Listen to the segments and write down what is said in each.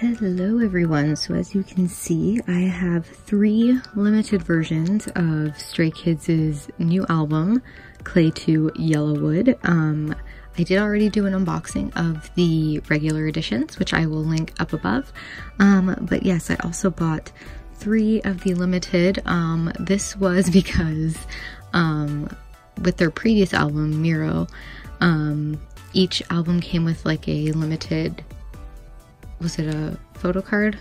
Hello everyone, so as you can see, I have three limited versions of Stray Kids' new album, Clé 2: Yellow Wood. I did already do an unboxing of the regular editions, which I will link up above. But yes, I also bought three of the limited. This was because with their previous album, Miro, each album came with like a limited... Was it a photo card?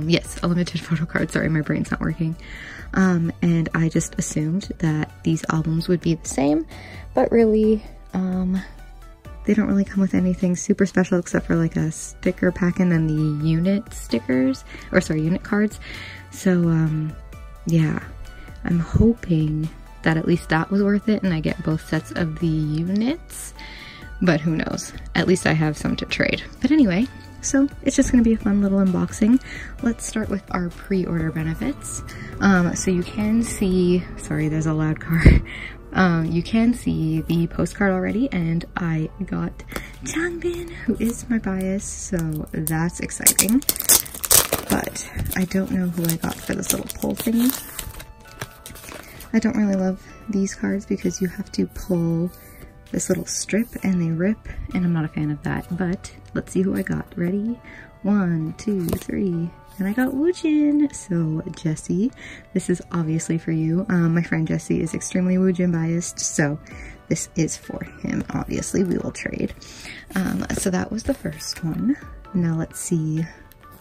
Yes, a limited photo card. Sorry, my brain's not working. And I just assumed that these albums would be the same, but really, they don't really come with anything super special except for like a sticker pack and then the unit stickers, or sorry, unit cards. So, yeah, I'm hoping that at least that was worth it and I get both sets of the units, but who knows? At least I have some to trade. But anyway, so it's just going to be a fun little unboxing. Let's start with our pre-order benefits. So you can see, sorry, there's a loud car. You can see the postcard already, and I got Changbin, who is my bias, so that's exciting. But I don't know who I got for this little pull thingy. I don't really love these cards because you have to pull this little strip and they rip, and I'm not a fan of that, but let's see who I got. Ready? 1, 2, 3. And I got Woojin! So, Jessie, this is obviously for you. My friend Jessie is extremely Woojin biased, so this is for him, obviously. We will trade. So that was the first one. Now let's see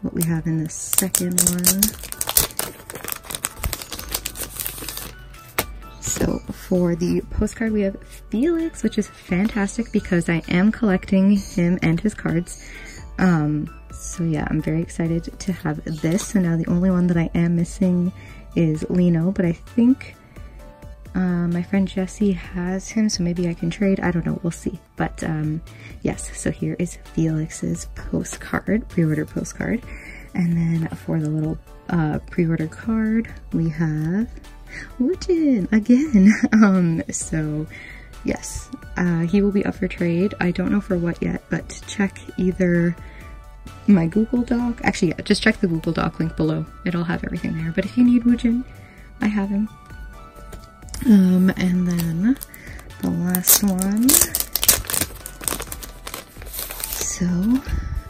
what we have in the second one. So, for the postcard we have Felix, which is fantastic because I am collecting him and his cards. So yeah, I'm very excited to have this. So now the only one that I am missing is Lino, but I think my friend Jessie has him, so maybe I can trade. I don't know, we'll see. But yes, so here is Felix's postcard, pre-order postcard. And then for the little pre-order card, we have Woojin again. So yes, he will be up for trade. I don't know for what yet, but check either my Google Doc. Actually, yeah, just check the Google Doc link below. It'll have everything there. But if you need Woojin, I have him. And then the last one. So,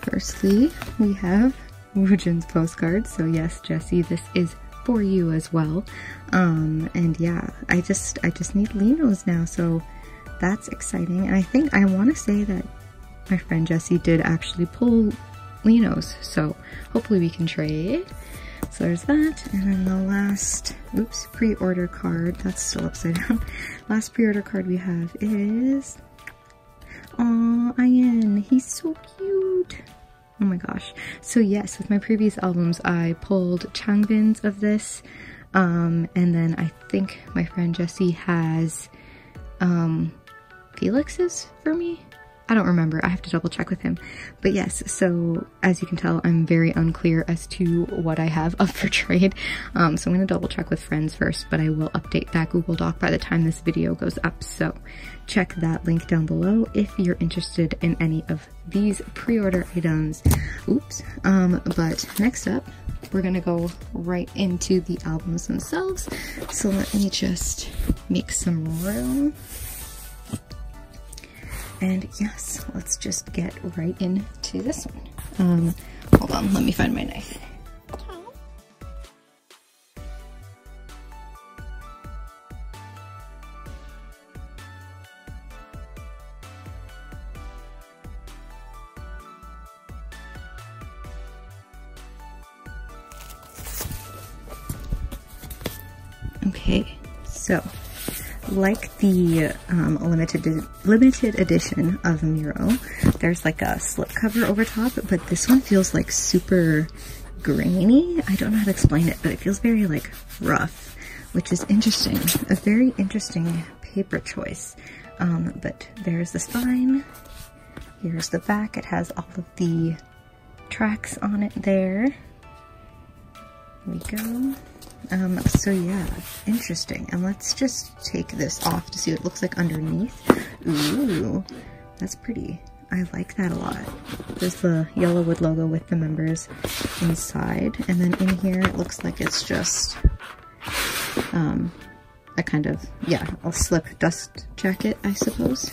firstly, we have Woojin's postcard. So yes, Jessie, this is for you as well. And yeah, I just need Lino's now, so that's exciting. And I think I want to say that my friend Jessie did actually pull Lino's, so hopefully we can trade. So there's that, and then the last, oops, pre-order card, that's still upside down. Last pre-order card we have is, aw, Ian, he's so cute. Oh my gosh. So yes, with my previous albums, I pulled Changbins of this, and then I think my friend Jessie has, Felix's for me? I don't remember. I have to double check with him. But yes, so as you can tell, I'm very unclear as to what I have up for trade. So I'm going to double check with friends first, but I will update that Google Doc by the time this video goes up. So check that link down below if you're interested in any of these pre-order items. Oops. But next up, we're going to go right into the albums themselves. So let me just make some room. And yes, let's just get right into this one. Hold on, let me find my knife. Okay, so... like the limited edition of Miro, there's like a slipcover over top, but this one feels like super grainy. I don't know how to explain it, but it feels very like rough, which is interesting. A very interesting paper choice. But there's the spine. Here's the back. It has all of the tracks on it there. There we go. So yeah, interesting. And let's just take this off to see what it looks like underneath. Ooh, that's pretty. I like that a lot. There's the Yellow Wood logo with the members inside, and then in here it looks like it's just a kind of, yeah, a slip dust jacket, I suppose.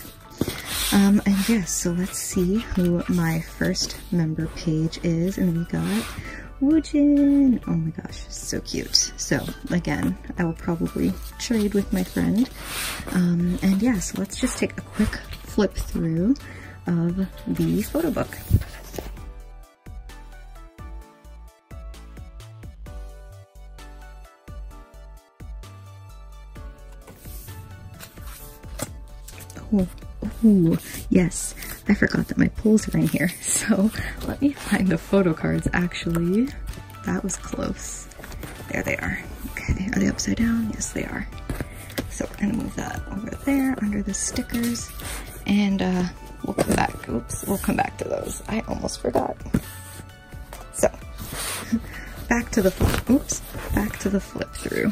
And yes, so let's see who my first member page is, and we got Woojin! Oh my gosh, so cute. So, again, I will probably trade with my friend. And yeah, so let's just take a quick flip through of the photo book. Oh, ooh, yes. I forgot that my pulls are in here, so let me find the photo cards, actually. That was close. There they are. Okay, are they upside down? Yes, they are. So we're gonna move that over there, under the stickers, and we'll come back. Oops, we'll come back to those. I almost forgot. So, back to the flip, oops, back to the flip through.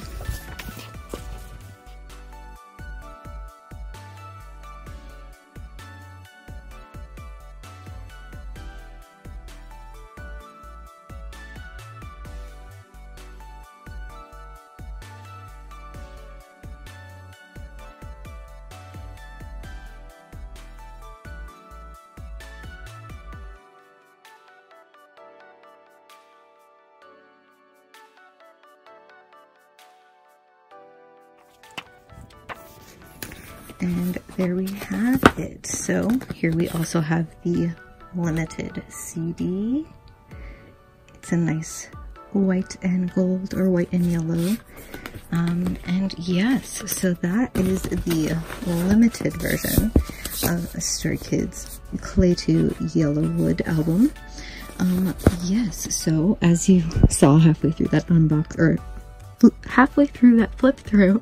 And there we have it. So here we also have the limited CD. It's a nice white and gold, or white and yellow. And yes, so that is the limited version of Stray Kids' Clé 2 Yellow Wood album. Yes, so as you saw halfway through that unbox, or halfway through that flip through,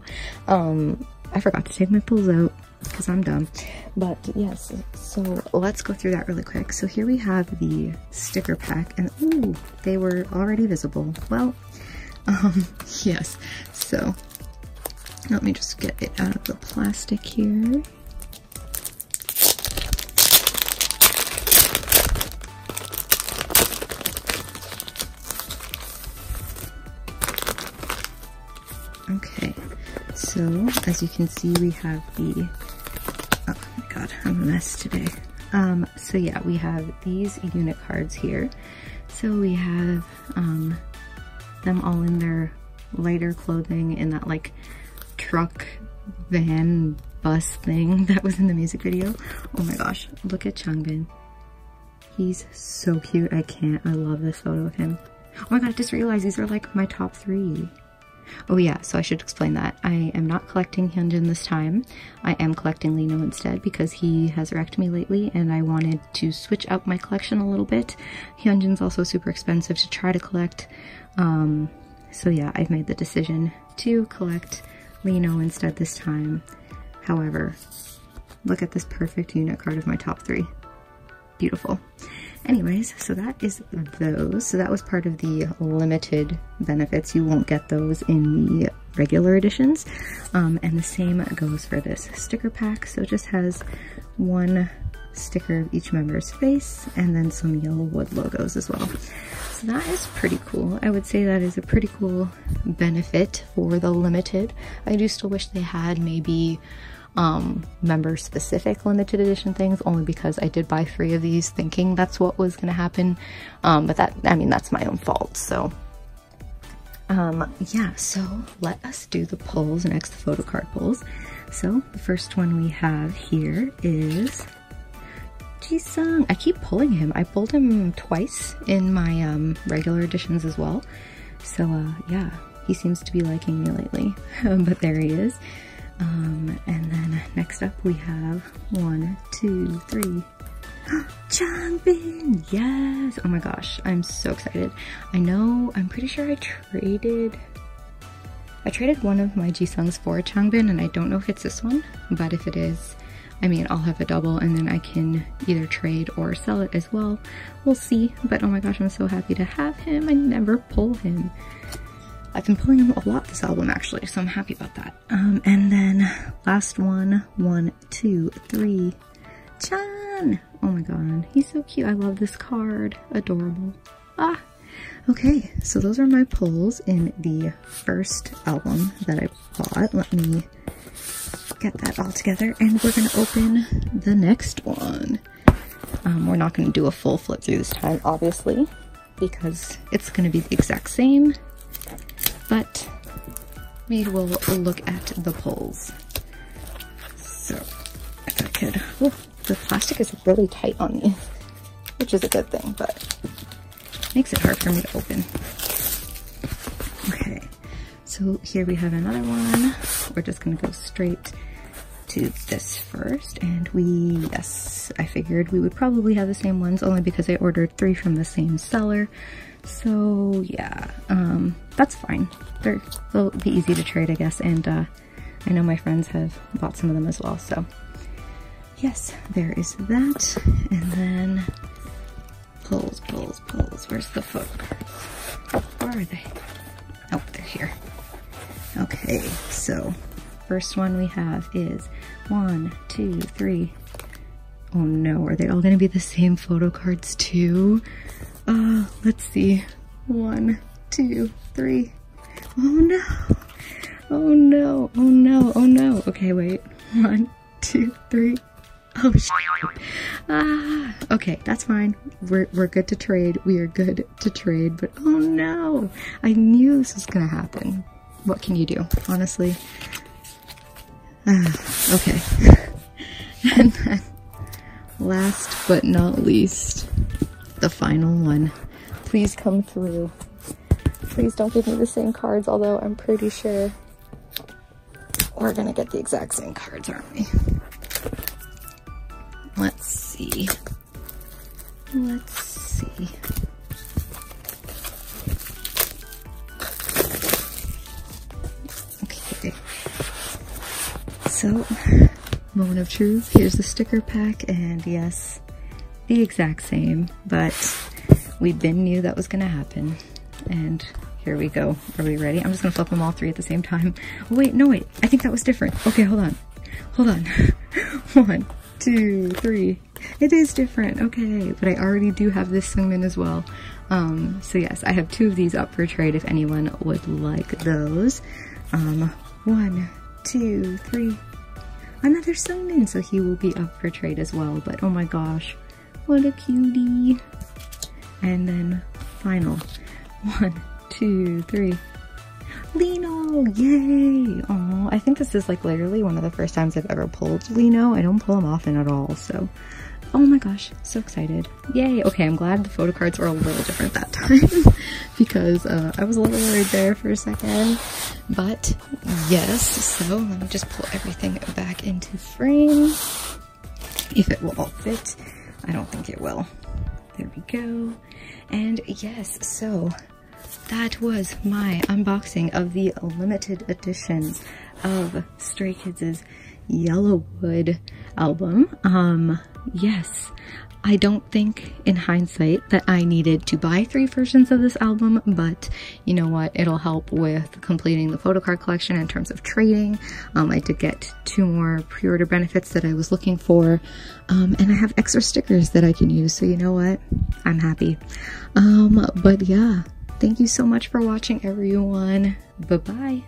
I forgot to take my pulls out because I'm dumb, but yes, so let's go through that really quick. So here we have the sticker pack, and ooh, they were already visible. Well, yes, so let me just get it out of the plastic here. Okay. So, as you can see, we have the, oh my god, I'm a mess today. So yeah, we have these unit cards here. So we have them all in their lighter clothing in that like truck, van, bus thing that was in the music video. Oh my gosh, look at Changbin. He's so cute, I can't, I love this photo of him. Oh my god, I just realized these are like my top three. Oh yeah, so I should explain that. I am not collecting Hyunjin this time. I am collecting Lino instead because he has wrecked me lately and I wanted to switch up my collection a little bit. Hyunjin's also super expensive to try to collect. So yeah, I've made the decision to collect Lino instead this time. However, look at this perfect unit card of my top three. Beautiful. Anyways, so that is those. So that was part of the limited benefits. You won't get those in the regular editions. And the same goes for this sticker pack. So it just has one sticker of each member's face and then some Yellow Wood logos as well. So that is pretty cool. I would say that is a pretty cool benefit for the limited. I do still wish they had maybe member specific limited edition things, only because I did buy three of these thinking that's what was going to happen. But that, I mean, that's my own fault. So yeah, so let us do the pulls next, the photo card pulls. So the first one we have here is Jisung. I keep pulling him. I pulled him twice in my regular editions as well. So yeah, he seems to be liking me lately. But there he is. And then next up we have 1, 2, 3. Changbin! Yes! Oh my gosh, I'm so excited. I know, I'm pretty sure I traded one of my Jisungs for Changbin, and I don't know if it's this one, but if it is, I mean, I'll have a double and then I can either trade or sell it as well. We'll see, but oh my gosh, I'm so happy to have him. I never pull him. I've been pulling him a lot this album, actually, so I'm happy about that. And then last one, 1, 2, 3, Chan! Oh my god, he's so cute. I love this card. Adorable. Ah! Okay, so those are my pulls in the first album that I bought. Let me get that all together and we're going to open the next one. We're not going to do a full flip through this time, obviously, because it's going to be the exact same, but we will look at the pulls. So, if I could... Ooh, the plastic is really tight on these, which is a good thing, but... makes it hard for me to open. Okay, so here we have another one. We're just gonna go straight to this first, and we, yes, I figured we would probably have the same ones only because I ordered three from the same seller. So yeah, that's fine. They'll be easy to trade, I guess, and I know my friends have bought some of them as well, so. Yes, there is that, and then pulls. Where's the foot? Where are they? Oh, they're here. Okay, so first one we have is 1, 2, 3. Oh no, are they all gonna be the same photo cards too? Let's see. 1, 2, 3. Oh no. Oh no. Oh no. Oh no. Okay, wait. 1, 2, 3. Oh shit. Ah, okay, that's fine. We're good to trade. We are good to trade, but oh no! I knew this was gonna happen. What can you do, honestly? Ah, okay. And then, last but not least, the final one. Please come through. Please don't give me the same cards, although I'm pretty sure we're gonna get the exact same cards, aren't we? Let's see. Let's see. Okay. So, moment of truth. Here's the sticker pack, and yes, the exact same, but we knew that was gonna happen. And here we go. Are we ready? I'm just gonna flip them all three at the same time. Oh, wait, no, wait. I think that was different. Okay, hold on. Hold on. 1, 2, 3. It is different, okay, but I already do have this Sungmin as well. So yes, I have two of these up for trade if anyone would like those. 1, 2, 3. Another Sungmin, so he will be up for trade as well, but oh my gosh, what a cutie. And then final, 1, 2, 3. Lino! Yay! Oh, I think this is like literally one of the first times I've ever pulled Lino. I don't pull him often at all, so... Oh my gosh, so excited. Yay! Okay, I'm glad the photo cards were a little different that time because I was a little worried there for a second. But, yes, so let me just pull everything back into frame. If it will all fit. I don't think it will. There we go. And yes, so... that was my unboxing of the limited editions of Stray Kids' Yellow Wood album. Yes, I don't think in hindsight that I needed to buy three versions of this album, but you know what, it'll help with completing the photo card collection in terms of trading. I did get two more pre-order benefits that I was looking for, and I have extra stickers that I can use, so you know what, I'm happy. But yeah. Thank you so much for watching, everyone. Bye-bye.